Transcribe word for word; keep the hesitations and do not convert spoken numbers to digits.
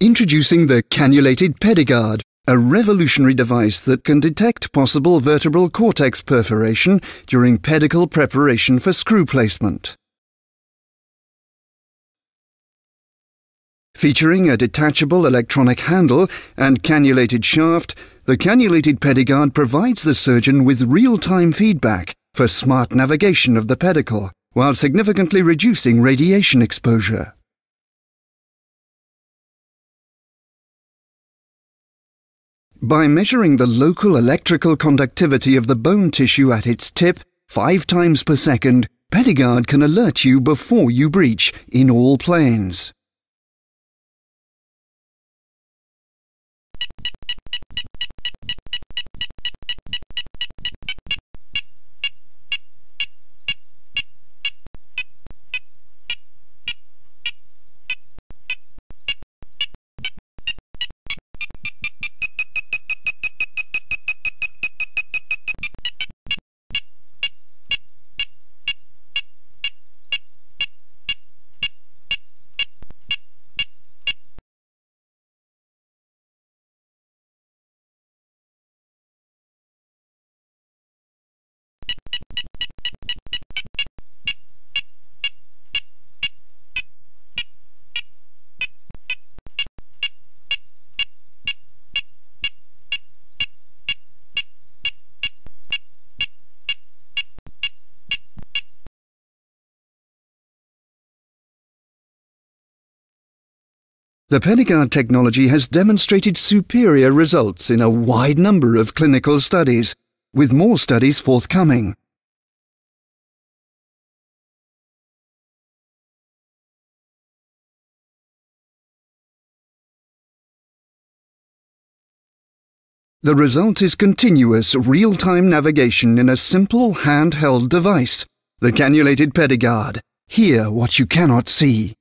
Introducing the Cannulated PediGuard, a revolutionary device that can detect possible vertebral cortex perforation during pedicle preparation for screw placement. Featuring a detachable electronic handle and cannulated shaft, the Cannulated PediGuard provides the surgeon with real-time feedback for smart navigation of the pedicle, while significantly reducing radiation exposure. By measuring the local electrical conductivity of the bone tissue at its tip five times per second, PediGuard can alert you before you breach in all planes. The PediGuard technology has demonstrated superior results in a wide number of clinical studies, with more studies forthcoming. The result is continuous real-time navigation in a simple handheld device, the Cannulated PediGuard. Hear what you cannot see.